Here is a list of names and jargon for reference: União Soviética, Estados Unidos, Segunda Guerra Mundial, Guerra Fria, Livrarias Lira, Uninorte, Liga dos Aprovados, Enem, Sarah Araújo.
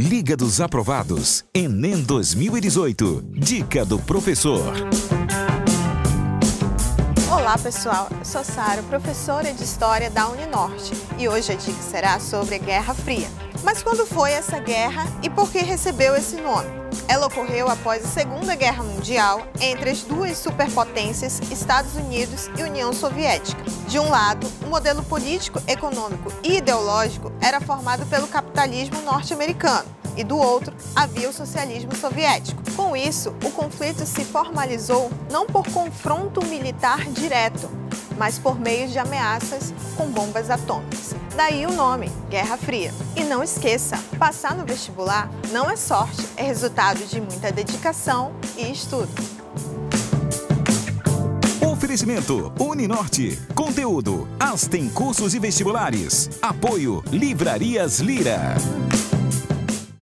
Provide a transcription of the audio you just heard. Liga dos Aprovados, Enem 2018, dica do professor. Olá pessoal, eu sou Sara, professora de História da Uninorte e hoje a dica será sobre a Guerra Fria. Mas quando foi essa guerra e por que recebeu esse nome? Ela ocorreu após a Segunda Guerra Mundial entre as duas superpotências, Estados Unidos e União Soviética. De um lado, o modelo político, econômico e ideológico era formado pelo capitalismo norte-americano e do outro havia o socialismo soviético. Com isso, o conflito se formalizou não por confronto militar direto, mas por meio de ameaças com bombas atômicas. Daí o nome, Guerra Fria. E não esqueça, passar no vestibular não é sorte, é resultado de muita dedicação e estudo. Oferecimento Uninorte, conteúdo, As tem cursos e vestibulares. Apoio Livrarias Lira.